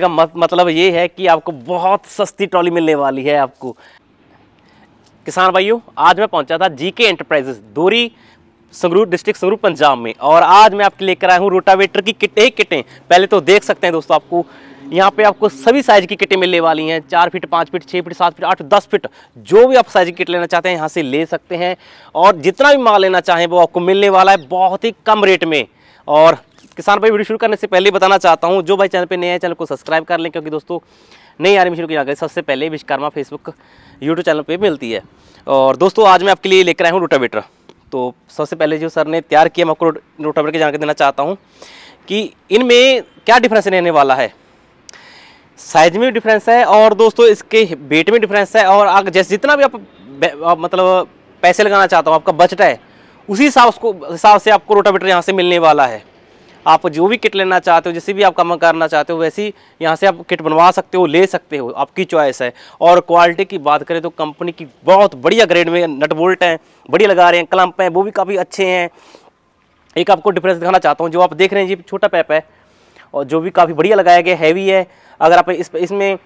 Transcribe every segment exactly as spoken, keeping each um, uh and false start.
का मतलब ये है कि आपको बहुत सस्ती ट्रॉली मिलने वाली है। आपको किसान भाइयों, आज मैं पहुंचा था जीके एंटरप्राइजेस दोरी संगरूर डिस्ट्रिक्ट संगरूर पंजाब में, और आज मैं आपके लेकर आया हूं रोटावेटर की किटें किटें पहले तो देख सकते हैं दोस्तों, आपको यहाँ पे आपको सभी साइज की किटें मिलने वाली हैं। चार फीट, पाँच फीट, छः फीट, सात फीट, आठ, दस फीट, जो भी आप साइज की किट लेना चाहते हैं यहाँ से ले सकते हैं, और जितना भी माल लेना चाहें वो आपको मिलने वाला है बहुत ही कम रेट में। और किसान भाई, वीडियो शुरू करने से पहले बताना चाहता हूं, जो भाई चैनल पे नए हैं चैनल को सब्सक्राइब कर लें, क्योंकि दोस्तों नई आ रही मशीनों की जानकारी सबसे पहले विश्वकर्मा फेसबुक यूट्यूब चैनल पे मिलती है। और दोस्तों आज मैं आपके लिए लेकर आया हूं रोटावेटर। तो सबसे पहले जो सर ने तैयार किया, मैं आपको रोटावेटर की जानकारी देना चाहता हूँ कि इनमें क्या डिफरेंस रहने वाला है। साइज में भी डिफरेंस है और दोस्तों इसके वेट में डिफरेंस है, और अगर जैसे जितना भी आप मतलब पैसे लगाना चाहता हूँ, आपका बजट है, उसी हिसाब उसको हिसाब से आपको रोटावेटर यहाँ से मिलने वाला है। आप जो भी किट लेना चाहते हो, जैसे भी आप काम करना चाहते हो, वैसी यहाँ से आप किट बनवा सकते हो, ले सकते हो, आपकी चॉइस है। और क्वालिटी की बात करें तो कंपनी की बहुत बढ़िया ग्रेड में नट बोल्ट हैं, बढ़िया लगा रहे हैं, क्लम्प हैं वो भी काफ़ी अच्छे हैं। एक आपको डिफरेंस दिखाना चाहता हूँ, जो आप देख रहे हैं जी छोटा पैप है और जो भी काफ़ी बढ़िया लगाया गया, हैवी है। अगर आप इस इसमें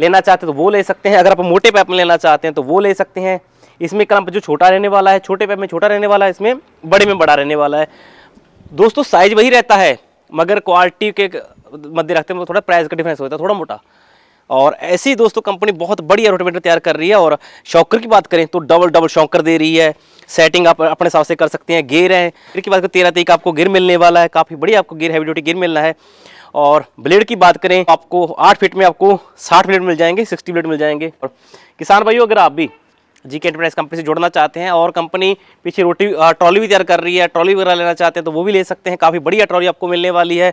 लेना चाहते हैं तो वो ले सकते हैं, अगर आप मोटे पैप में लेना चाहते हैं तो वो ले सकते हैं। इसमें क्लम्प जो छोटा रहने वाला है, छोटे पैप में छोटा रहने वाला है, इसमें बड़े में बड़ा रहने वाला है। दोस्तों साइज वही रहता है, मगर क्वालिटी के मध्य रखते हैं थोड़ा प्राइस का डिफरेंस होता है, थोड़ा मोटा। और ऐसी ही दोस्तों कंपनी बहुत बढ़िया रोटावेटर तैयार कर रही है। और शॉकर की बात करें तो डबल डबल शॉकर दे रही है, सेटिंग आप अपने हिसाब से कर सकते हैं। गियर है, गियर की बात करें तेरह तेईस आपको गियर मिलने वाला है, काफ़ी बढ़िया आपको गियर हैवी ड्यूटी गियर मिलना है। और ब्लेड की बात करें, आपको आठ फीट में आपको साठ ब्लेड मिल जाएंगे, सिक्सटी ब्लेड मिल जाएंगे। और किसान भाइयों, अगर आप भी जीके एंटरप्राइज कंपनी से जुड़ना चाहते हैं, और कंपनी पीछे रोटी ट्रॉली भी तैयार कर रही है, ट्रॉली वगैरह लेना चाहते हैं तो वो भी ले सकते हैं। काफ़ी बढ़िया ट्रॉली आपको मिलने वाली है।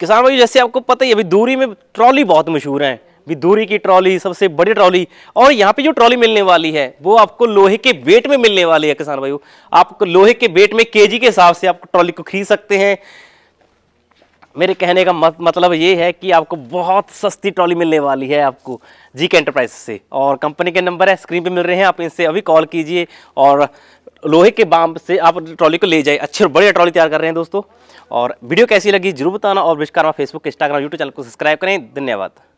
किसान भाई, जैसे आपको पता ही है अभी दूरी में ट्रॉली बहुत मशहूर है, अभी दूरी की ट्रॉली सबसे बड़ी ट्रॉली। और यहाँ पे जो ट्रॉली मिलने वाली है वो आपको लोहे के वेट में मिलने वाली है। किसान भाई, आपको लोहे के वेट में केजी के हिसाब से आप ट्रॉली को खरीद सकते हैं। मेरे कहने का मत, मतलब ये है कि आपको बहुत सस्ती ट्रॉली मिलने वाली है आपको जीके एंटरप्राइज से। और कंपनी के नंबर है स्क्रीन पे मिल रहे हैं, आप इनसे अभी कॉल कीजिए और लोहे के बाम से आप ट्रॉली को ले जाइए। अच्छे और बढ़िया ट्रॉली तैयार कर रहे हैं दोस्तों। और वीडियो कैसी लगी जरूर बताना, और Vishwakarma Facebook, Instagram, YouTube channel को सब्सक्राइब करें। धन्यवाद।